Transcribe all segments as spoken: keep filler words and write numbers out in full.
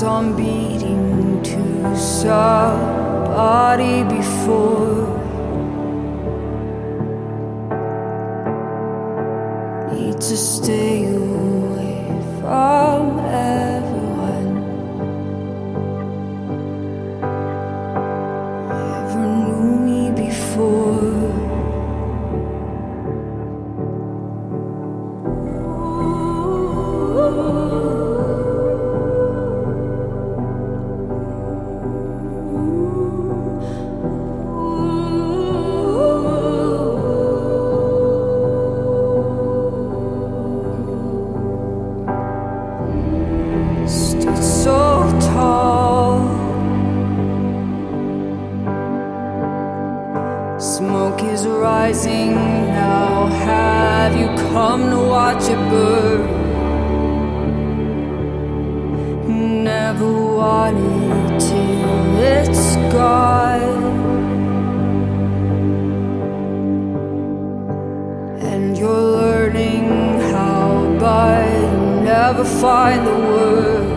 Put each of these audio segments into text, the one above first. hearts on beating to somebody before. Need to stay away from everyone. Never knew me before. Smoke is rising now. Have you come to watch it burn? Never wanted it till it's gone. And you're learning how, but you never find the words.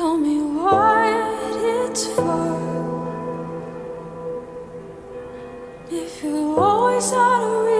Tell me what it's for. If you're always out of reach.